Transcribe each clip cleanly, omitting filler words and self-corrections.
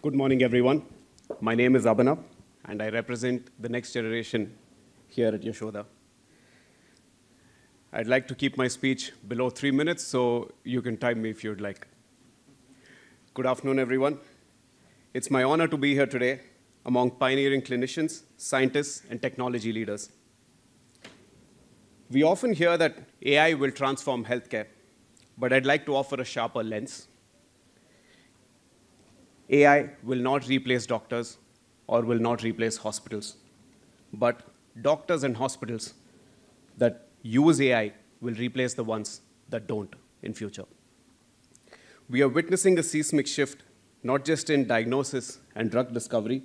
Good morning, everyone. My name is Abhinav, and I represent the next generation here at Yashoda. I'd like to keep my speech below 3 minutes, so you can time me if you'd like. Good afternoon, everyone. It's my honor to be here today among pioneering clinicians, scientists, and technology leaders. We often hear that AI will transform healthcare, but I'd like to offer a sharper lens. AI will not replace doctors or will not replace hospitals. But doctors and hospitals that use AI will replace the ones that don't in future. We are witnessing a seismic shift, not just in diagnosis and drug discovery,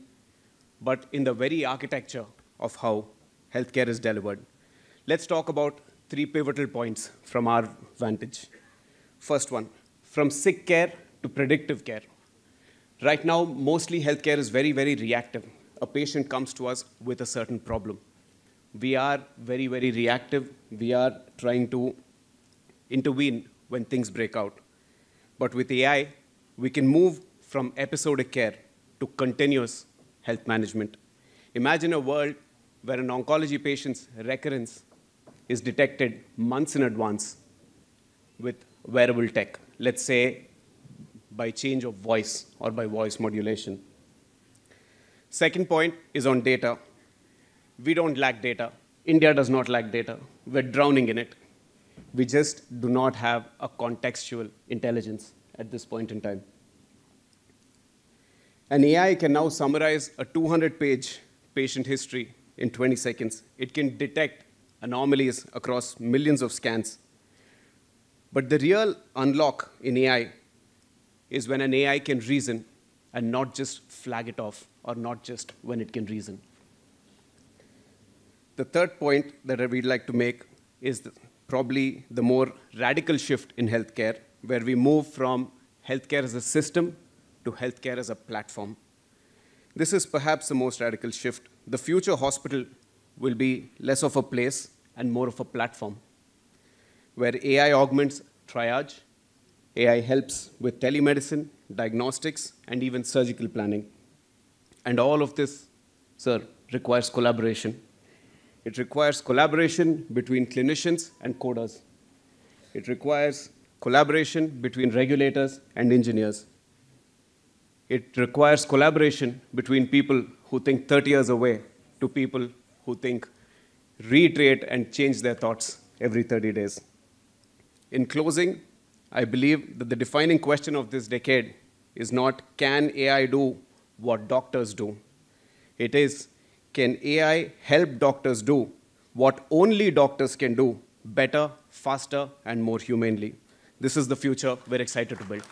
but in the very architecture of how healthcare is delivered. Let's talk about three pivotal points from our vantage. First one, from sick care to predictive care. Right now, mostly healthcare is very, very reactive. A patient comes to us with a certain problem. We are very, very reactive. We are trying to intervene when things break out. But with AI, we can move from episodic care to continuous health management. Imagine a world where an oncology patient's recurrence is detected months in advance with wearable tech. Let's say, by change of voice or by voice modulation. Second point is on data. We don't lack data. India does not lack data. We're drowning in it. We just do not have a contextual intelligence at this point in time. An AI can now summarize a 200-page patient history in 20 seconds. It can detect anomalies across millions of scans. But the real unlock in AI is when an AI can reason and not just flag it off, or not just when it can reason. The third point that we'd like to make is probably the more radical shift in healthcare, where we move from healthcare as a system to healthcare as a platform. This is perhaps the most radical shift. The future hospital will be less of a place and more of a platform, where AI augments triage, AI helps with telemedicine, diagnostics, and even surgical planning. And all of this, sir, requires collaboration. It requires collaboration between clinicians and coders. It requires collaboration between regulators and engineers. It requires collaboration between people who think 30 years away to people who think, reiterate, and change their thoughts every 30 days. In closing, I believe that the defining question of this decade is not, can AI do what doctors do? It is, can AI help doctors do what only doctors can do better, faster, and more humanely? This is the future we're excited to build.